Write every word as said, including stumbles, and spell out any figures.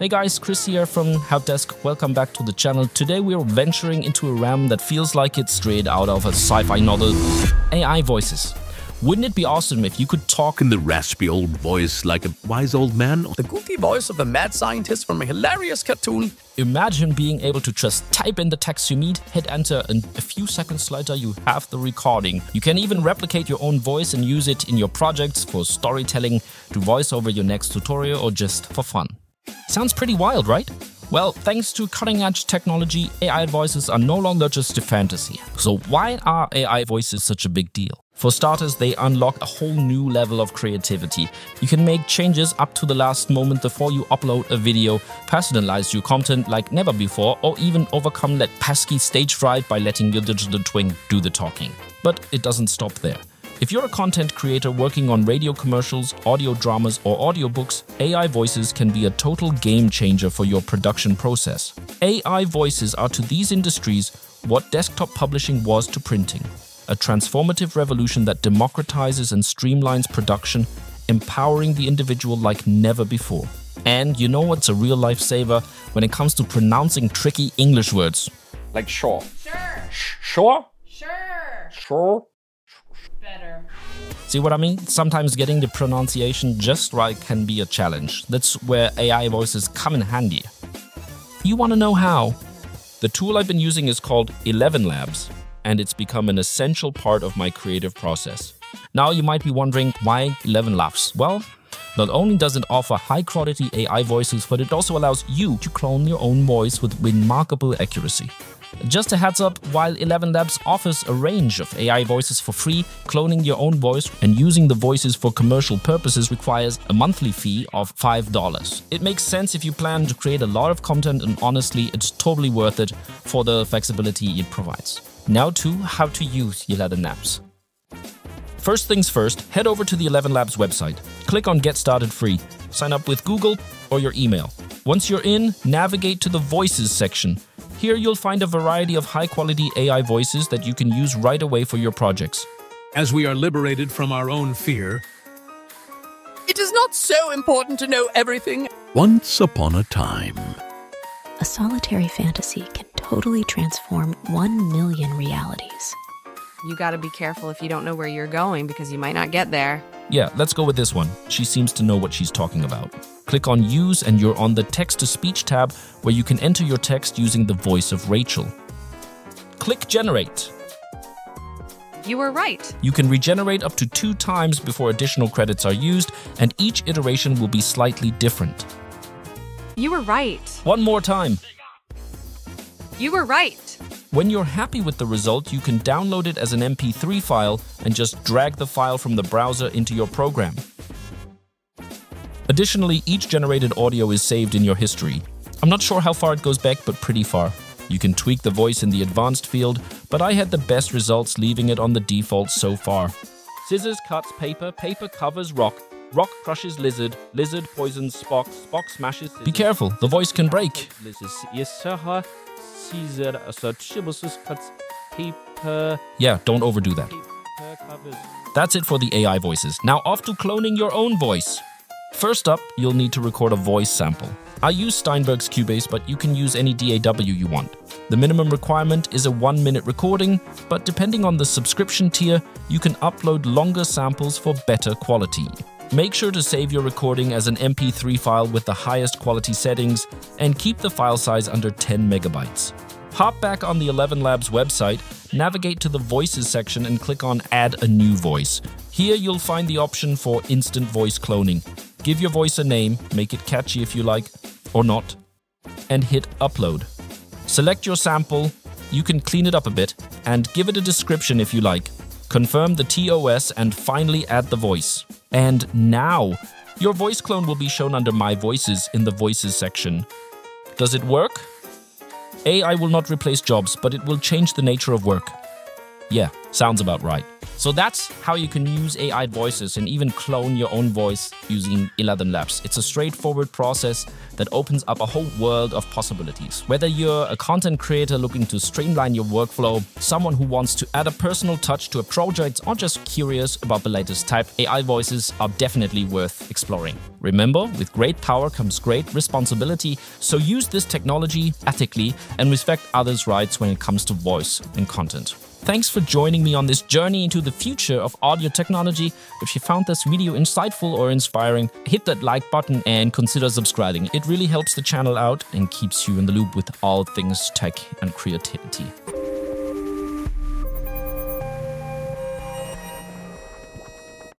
Hey guys, Chris here from HelpDesk. Welcome back to the channel. Today we are venturing into a realm that feels like it's straight out of a sci-fi novel. A I voices. Wouldn't it be awesome if you could talk in the raspy old voice like a wise old man? The goofy voice of the mad scientist from a hilarious cartoon. Imagine being able to just type in the text you need, hit enter, and a few seconds later you have the recording. You can even replicate your own voice and use it in your projects for storytelling, to voice over your next tutorial, or just for fun. Sounds pretty wild, right? Well, thanks to cutting-edge technology, A I voices are no longer just a fantasy. So why are A I voices such a big deal? For starters, they unlock a whole new level of creativity. You can make changes up to the last moment before you upload a video, personalize your content like never before, or even overcome that pesky stage fright by letting your digital twin do the talking. But it doesn't stop there. If you're a content creator working on radio commercials, audio dramas, or audiobooks, A I voices can be a total game changer for your production process. A I voices are to these industries what desktop publishing was to printing. A transformative revolution that democratizes and streamlines production, empowering the individual like never before. And you know what's a real lifesaver when it comes to pronouncing tricky English words? Like sure. Sure. Sure. Sure. Sure. Better. See what I mean? Sometimes getting the pronunciation just right can be a challenge. That's where A I voices come in handy. You want to know how? The tool I've been using is called ElevenLabs, and it's become an essential part of my creative process. Now you might be wondering, why ElevenLabs? Well, not only does it offer high-quality A I voices, but it also allows you to clone your own voice with remarkable accuracy. Just a heads up, while ElevenLabs offers a range of A I voices for free, cloning your own voice and using the voices for commercial purposes requires a monthly fee of five dollars. It makes sense if you plan to create a lot of content, and honestly, it's totally worth it for the flexibility it provides. Now to how to use ElevenLabs. First things first, head over to the ElevenLabs website. Click on Get Started Free. Sign up with Google or your email. Once you're in, navigate to the Voices section. Here you'll find a variety of high-quality A I voices that you can use right away for your projects. As we are liberated from our own fear, it is not so important to know everything. Once upon a time, a solitary fantasy can totally transform one million realities. You gotta be careful if you don't know where you're going, because you might not get there. Yeah, let's go with this one. She seems to know what she's talking about. Click on Use and you're on the Text-to-Speech tab, where you can enter your text using the voice of Rachel. Click Generate. You were right. You can regenerate up to two times before additional credits are used, and each iteration will be slightly different. You were right. One more time. You were right. When you're happy with the result, you can download it as an M P three file and just drag the file from the browser into your program. Additionally, each generated audio is saved in your history. I'm not sure how far it goes back, but pretty far. You can tweak the voice in the advanced field, but I had the best results leaving it on the default so far. Scissors cuts paper, paper covers rock, rock crushes lizard, lizard poisons Spock, Spock smashes scissors. Be careful, the voice can break. Yes, sir. Yeah, don't overdo that. That's it for the A I voices. Now off to cloning your own voice. First up, you'll need to record a voice sample. I use Steinberg's Cubase, but you can use any D A W you want. The minimum requirement is a one-minute recording, but depending on the subscription tier, you can upload longer samples for better quality. Make sure to save your recording as an M P three file with the highest quality settings and keep the file size under ten megabytes. Hop back on the ElevenLabs website, navigate to the Voices section and click on Add a New Voice. Here you'll find the option for instant voice cloning. Give your voice a name, make it catchy if you like, or not, and hit Upload. Select your sample, you can clean it up a bit, and give it a description if you like. Confirm the T O S and finally add the voice. And now, your voice clone will be shown under My Voices in the Voices section. Does it work? A I will not replace jobs, but it will change the nature of work. Yeah, sounds about right. So that's how you can use A I voices and even clone your own voice using ElevenLabs. It's a straightforward process that opens up a whole world of possibilities. Whether you're a content creator looking to streamline your workflow, someone who wants to add a personal touch to a project, or just curious about the latest type, A I voices are definitely worth exploring. Remember, with great power comes great responsibility, so use this technology ethically and respect others' rights when it comes to voice and content. Thanks for joining me on this journey into the future of audio technology. If you found this video insightful or inspiring, hit that like button and consider subscribing. It really helps the channel out and keeps you in the loop with all things tech and creativity.